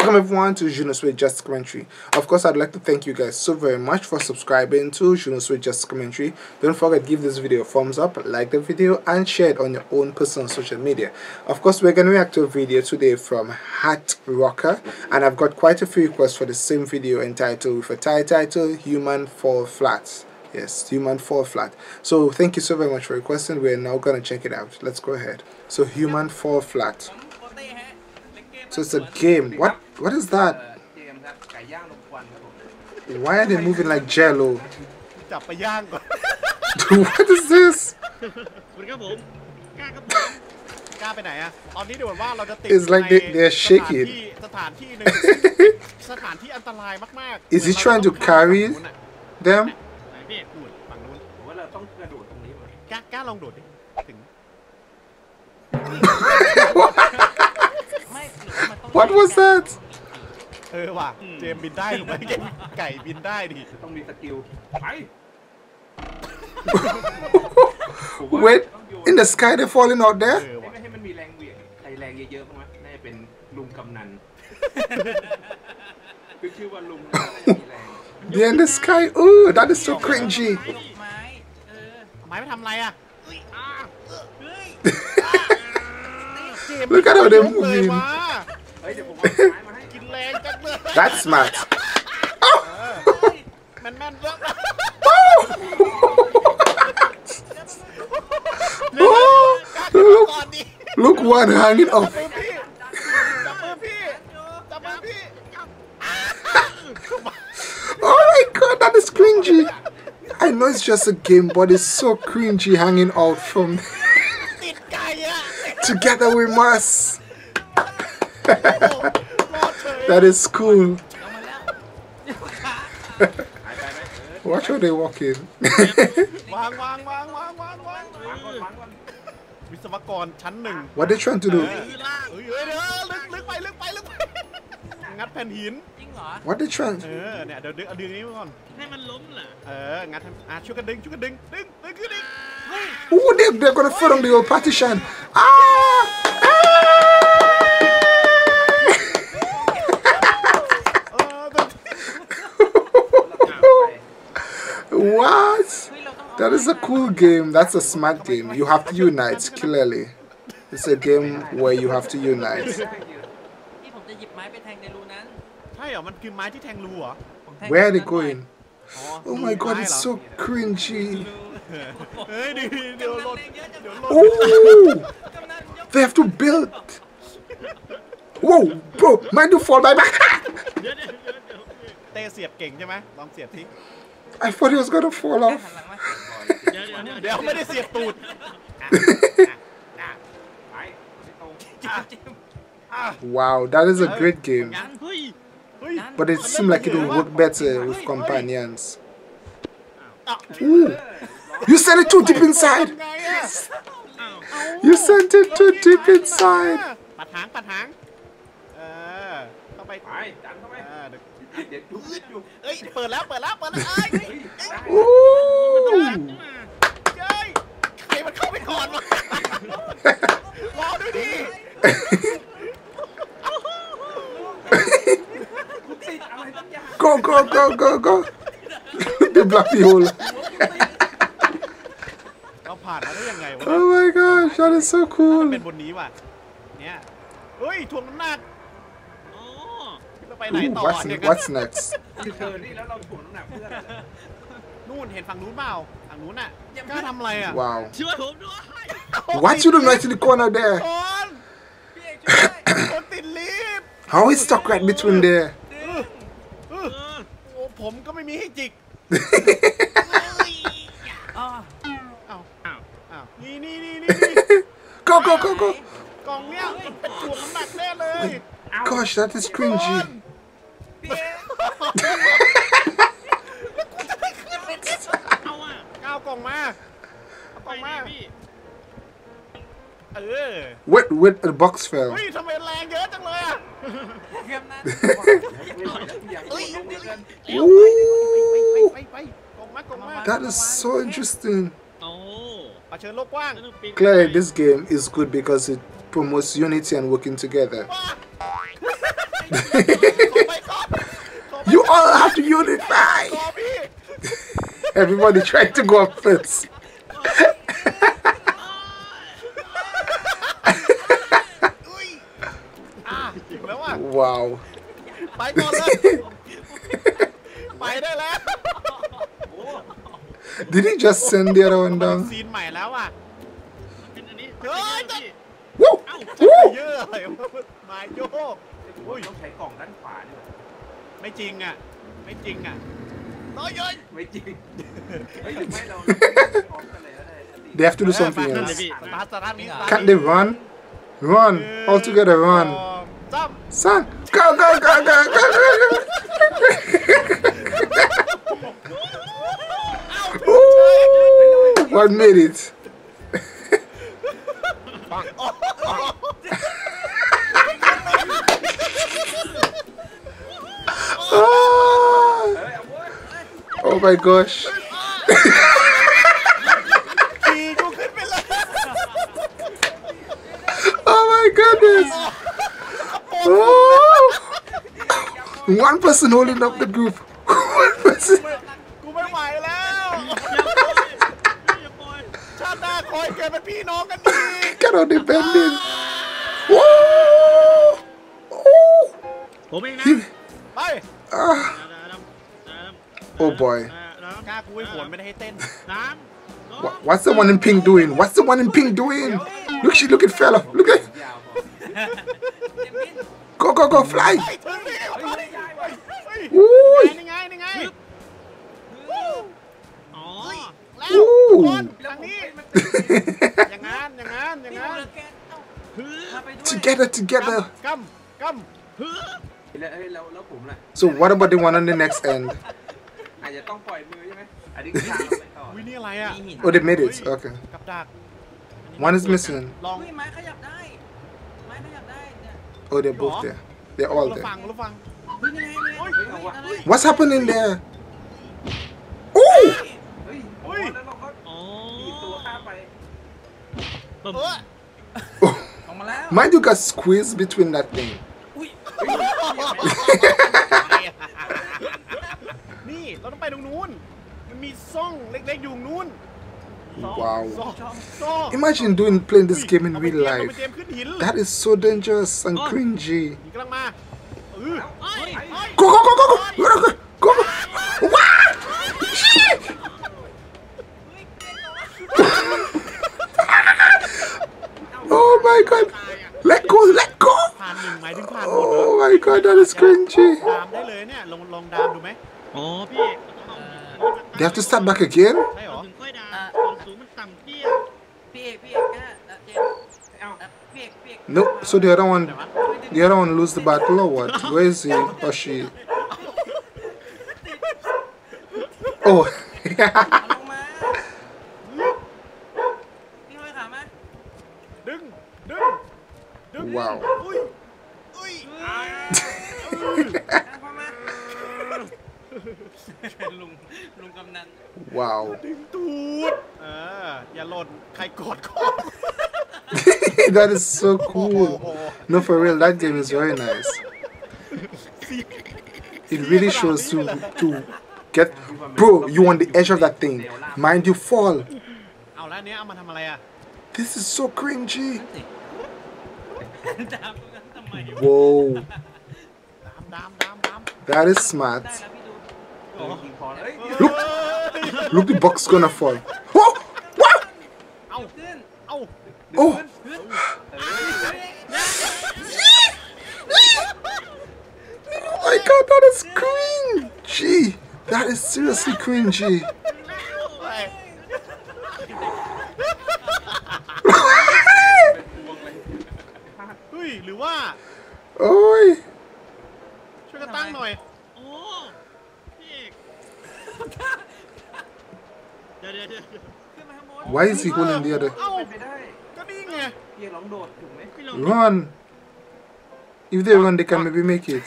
Welcome everyone to Junosway Just Commentary. Of course, I'd like to thank you guys so very much for subscribing to Junosway Just Commentary. Don't forget to give this video a thumbs up, like the video, and share it on your own personal social media. Of course, we're going to react to a video today from HeartRocker, and I've got quite a few requests for the same video entitled, with a Thai title, Human Fall Flat. Yes, Human Fall Flat. So thank you so very much for requesting. We're now going to check it out. Let's go ahead. So Human Fall Flat. So it's a game. What is that? Why are they moving like jello? What is this? It's like they're shaking. Is he trying to carry them? What was that? Wait, in the sky they're falling out there? They're in the sky? Ooh, that is so cringy. Look at how they're moving. That's smart. Oh. Oh. Look one hanging off. Oh my god, that is cringy. I know it's just a game, but it's so cringy hanging out from. Together we must. That is cool. Watch how they walk in. What they trying to do? What they trying to do? Oh, they're gonna fall on the old partition. Ah! What? That is a cool game. That's a smart game. You have to unite, clearly. It's a game where you have to unite. Where are they going? Oh my god, it's so cringy. Oh, they have to build. Whoa, bro, mind you fall by my. I thought he was gonna fall off. Wow, that is a great game. But it seemed like it would work better with companions. Ooh. You sent it too deep inside. You sent it too deep inside. Ooh. Go, go, go, go, go. The black hole. Oh my gosh, that is so cool. Ooh, what's next? Wow. What you doing right in the corner there? How is stuck right between there? Go, go, go, go. My gosh, that is cringy. Wait, the box fell. Ooh, that is so interesting. Clearly, this game is good because it promotes unity and working together. You all have to unify. Everybody tried to go up first. Wow. Did he just send the other one down? Whoa! Whoa! They have to do something else. Can't they run? Run! All together, run! Son! Go, go, go, go, go, go! 1 minute. Oh my gosh. Oh my goodness. Oh. One person holding up the group. One person. Cannot defend him. Oh. Oh. Oh boy. What's the one in pink doing? What's the one in pink doing? Look, she look at fella. Look at. Go, go, go, fly. Together, together. So what about the one on the next end? Oh, they made it. Okay. One is missing. Oh, they're both there. They're all there. What's happening there? Oh! Mind you got squeezed between that thing. Wow. Imagine playing this game in real life. That is so dangerous and cringy. Go, go, go, go, go, go, go, go. What? Oh my god. Let go, let go. Oh my god, that is cringy. They have to start back again? No, so the other one lose the battle or what? Where is he or she? Oh. Wow. Wow. That is so cool. No, for real, that game is very nice. It really shows to get, bro, you on the edge of that thing. Mind you fall. This is so cringy. Whoa. That is smart. Look! Look, the box gonna fall. Whoa! Whoa! Oh! Oh my god, that is cringy! That is seriously cringy. Oh! Why is he holding the other? Run! If they run, they can maybe make it.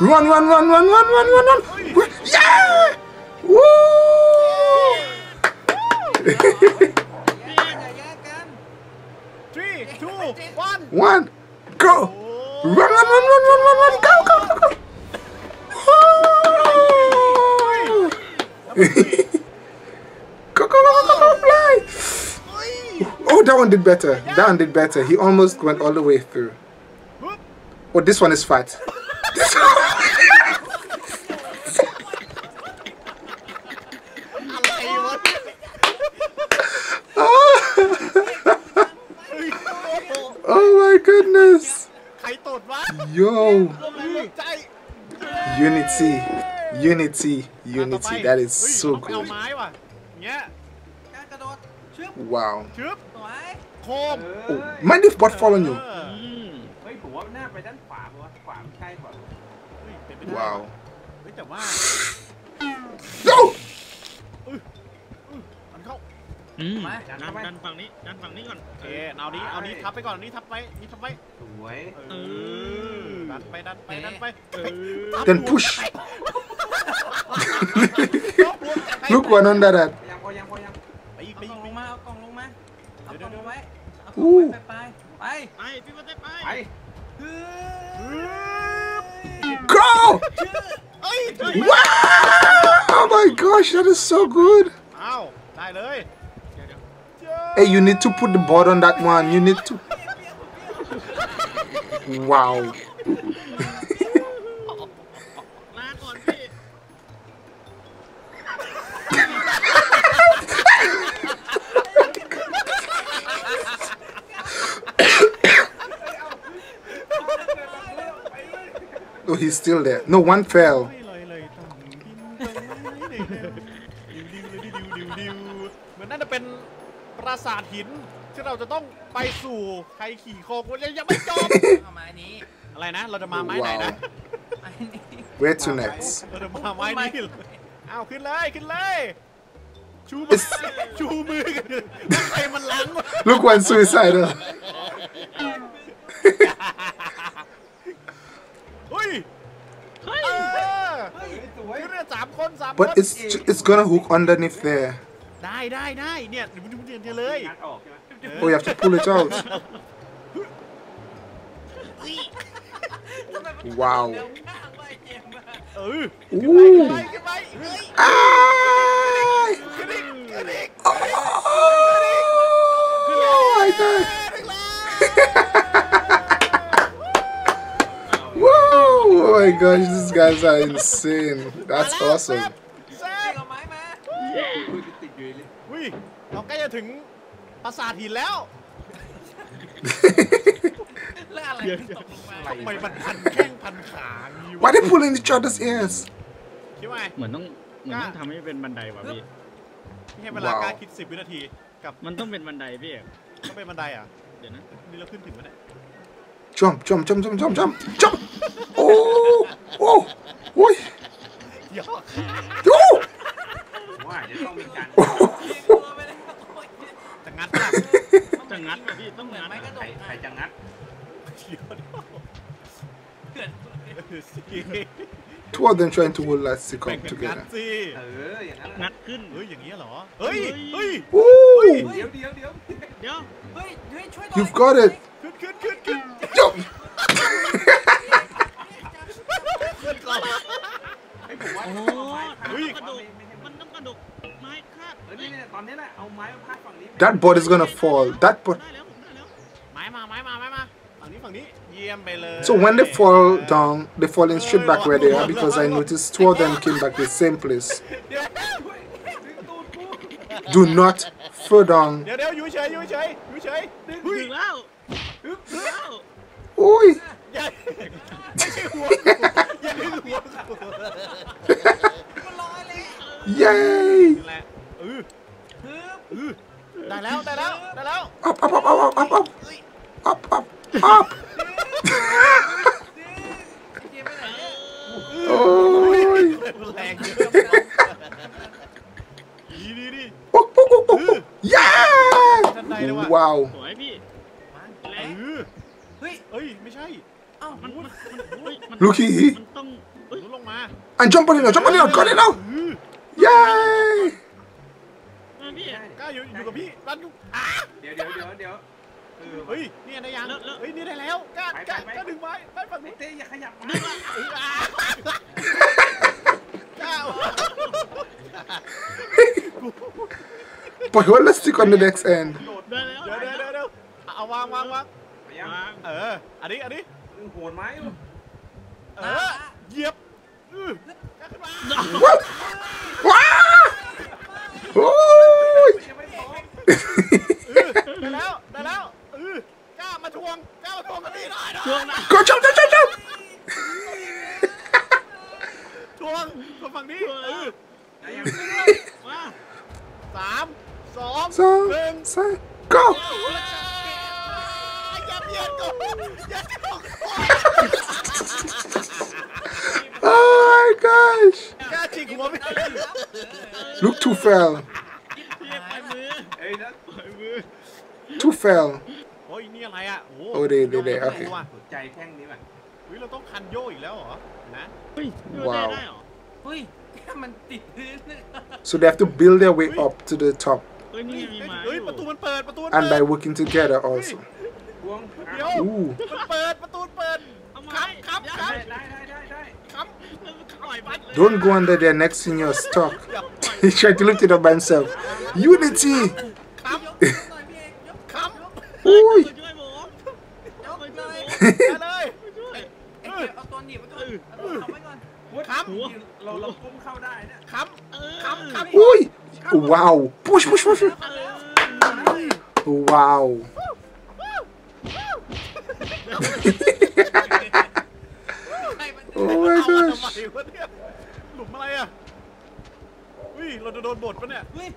Run, run, run, run, run, run, run, run! Yeah! Woo! 3, 2, 1! One! Go! Run, run, run, run, run, run! Go, go, go, go! Oh. Go, go, go, go, fly! Oh, that one did better. That one did better. He almost went all the way through. Oh, this one is fat. Oh my goodness! Yo! Unity, unity, unity. That is so good. Wow. Oh, mind if bot fall on you? Wow. No! Then push. Look one under that. Ooh. Go! Wow! Oh my gosh, that is so good. Hey, you need to put the board on that one. You need to. Wow. Oh, he's still there. No, one fell. Wow. Where to next? Look, one suicidal. But it's gonna hook underneath there. Oh, you have to pull it out. Wow. Ooh. Ah! Oh, oh my gosh, these guys are insane. That's awesome. Why are they pulling each other's ears? Wow. Jump, jump, jump, jump, jump, jump, jump! Oh! Oh! Oh! Oh! Two of them trying to hold that stick up together. You've got it. That board is gonna fall. That board. So when they fall down, they fall in straight back where they are, because I noticed two of them came back the same place. Do not fall down. Oi. Yay! Up, up, up, up, up, up. Up, up, up. Oh. Yeah! Wow. Looky. And jump on it now, jump on it now, got it now. Yay! เฮ้ยเนี่ยได้ยังเฮ้ยเนี่ยได้แล้วก้านก็ดึงไว้ไม่ฝั่งนู้นเตะอย่าขยับดึงอ่ะก้าวBut what let's stick on the next end เดี๋ยวเอาวางอันนี้โหดไหมเหยียบว้าโอ้ยได้แล้วกล้ามาทวงกันนี่ได้ก็จบทวงคนฝั่งนี้มา3 2 1 go Oh my gosh! Look, two fell. Two fell. Oh, they, okay. Wow. So they have to build their way up to the top. And by working together also.เดี๋ยวเปิดครับ Don't go under their necks in your stock He tried to lift it up by himself Unity ครับอุ้ยเลยเอาตัวหนีบไว้ก่อนครับเราพุ่งเข้าได้ครับอุ้ยว้าว push wow Oh my gosh! หลุมอะไรอ่ะอุ้ยเราจะโดนบดปะเนี่ยอุ้ย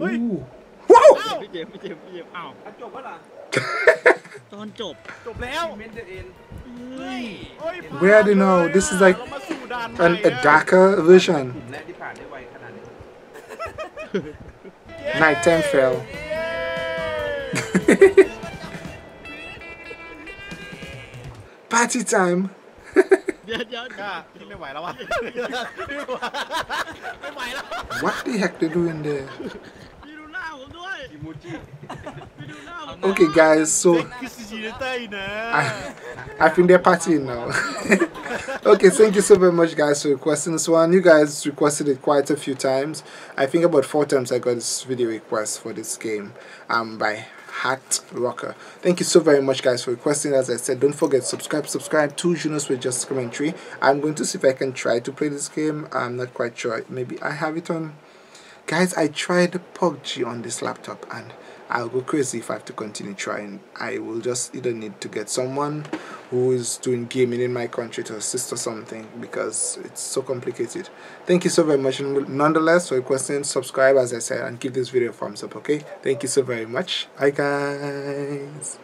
ว้าวพี่เจมอ้าวจบแล้วล่ะตอนจบแล้วWhere do you know this is like an Adaka version Nighttime fell Party time เดี๋ยวไม่ไหวแล้ววะไม่ไหวแล้ว What the heck they doing there พี่ดูหน้าผมด้วยอิโมจิพี่ดูหน้าผม Okay guys so I think they're partying now Okay thank you so very much guys for requesting this one you guys requested it quite a few times I think about 4 times I got this video request for this game by HeartRocker. Thank you so very much guys for requesting. As I said, don't forget subscribe to Junosway Just Commentary. I'm going to see if I can try to play this game. I'm not quite sure. Maybe I have it on. Guys, I tried PUBG on this laptop and I'll go crazy if I have to continue trying. I will just either need to get someone who is doing gaming in my country to assist or something because it's so complicated. Thank you so very much nonetheless for requesting. Subscribe as I said and give this video a thumbs up, okay? Thank you so very much. Bye guys.